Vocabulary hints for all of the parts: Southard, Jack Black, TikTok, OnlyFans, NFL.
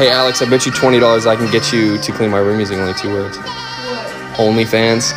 Hey, Alex, I bet you $20 I can get you to clean my room using only 2 words. What? OnlyFans.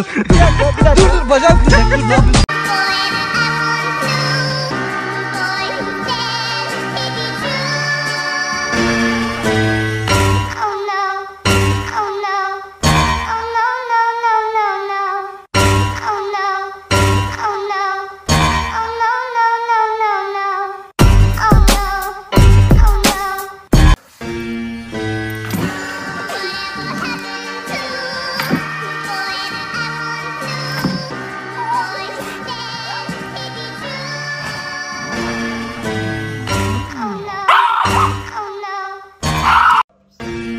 You have an OnlyFans account? Oh no. Oh no. Oh no, no, no, no, no. Oh no. Who wants ice cream? Kanka dur.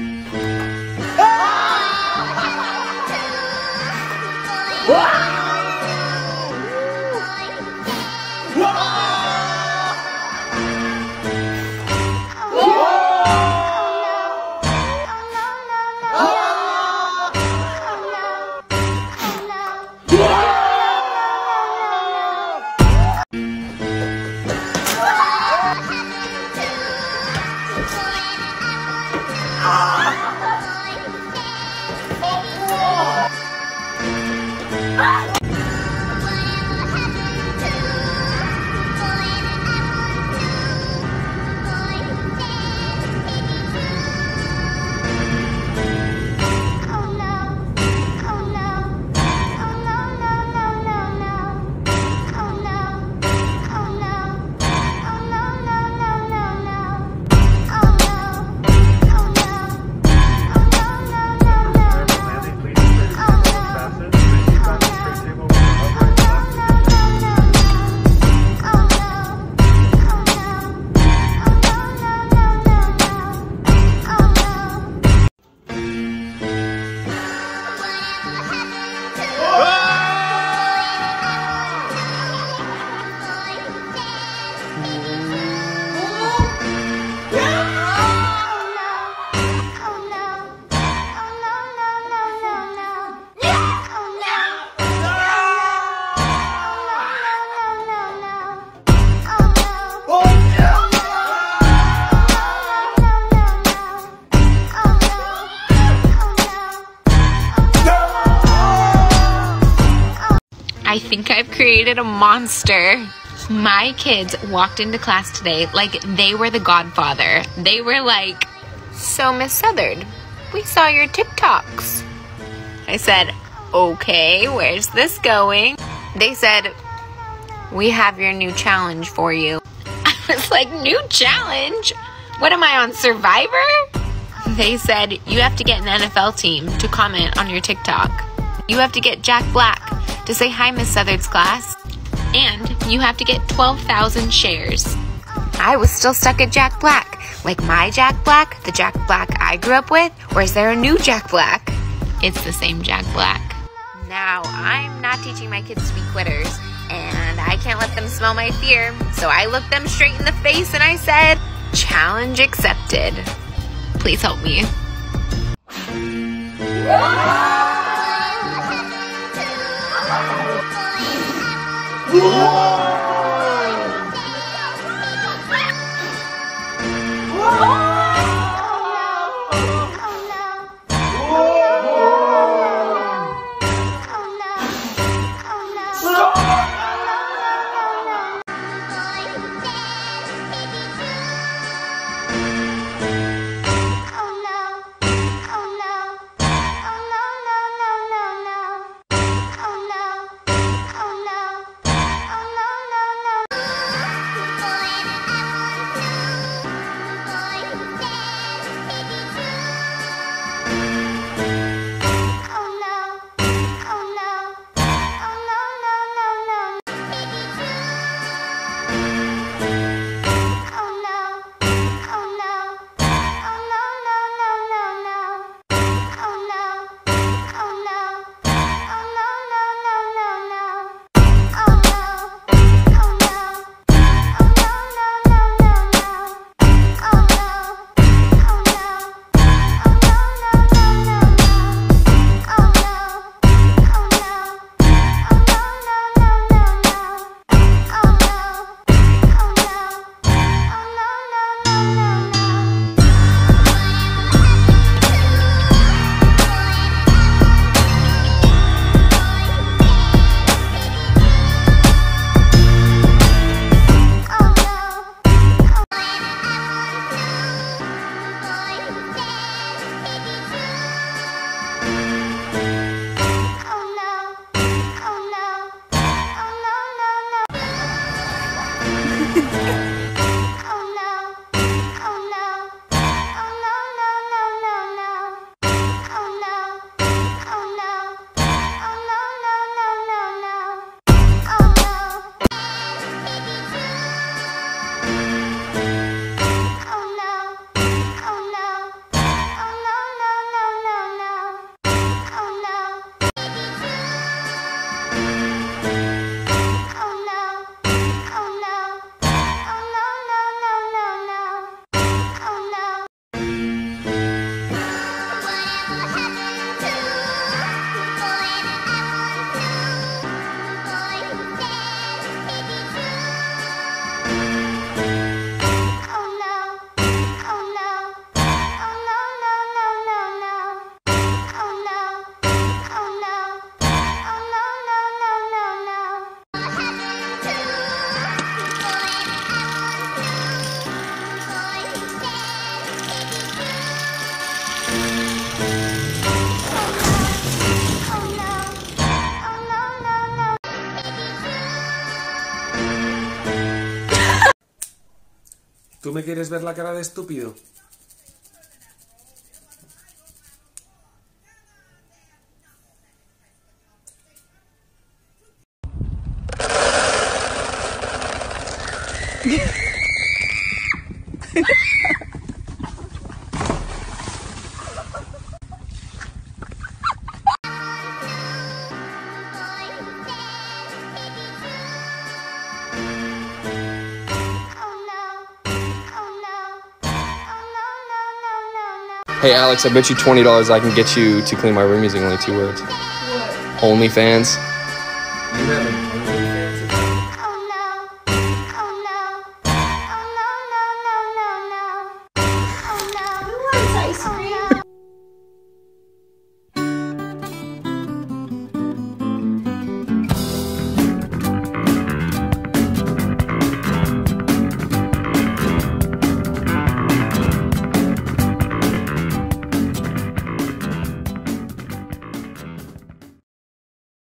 Bir dakika dur bacağım kıracak. Dur. I think I've created a monster. My kids walked into class today like they were the Godfather. They were like, "So Miss Southard, we saw your TikToks." I said, okay, where's this going? They said, we have your new challenge for you. I was like, new challenge? What am I on, Survivor? They said, you have to get an NFL team to comment on your TikTok. You have to get Jack Black to say hi, Miss Southard's class. And you have to get 12,000 shares. I was still stuck at Jack Black. Like my Jack Black, the Jack Black I grew up with, or is there a new Jack Black? It's the same Jack Black. Now, I'm not teaching my kids to be quitters, and I can't let them smell my fear. So I looked them straight in the face and I said, challenge accepted. Please help me. ¿Tú me quieres ver la cara de estúpido? Hey Alex, I bet you $20 I can get you to clean my room using only 2 words. What? OnlyFans. You have an OnlyFans?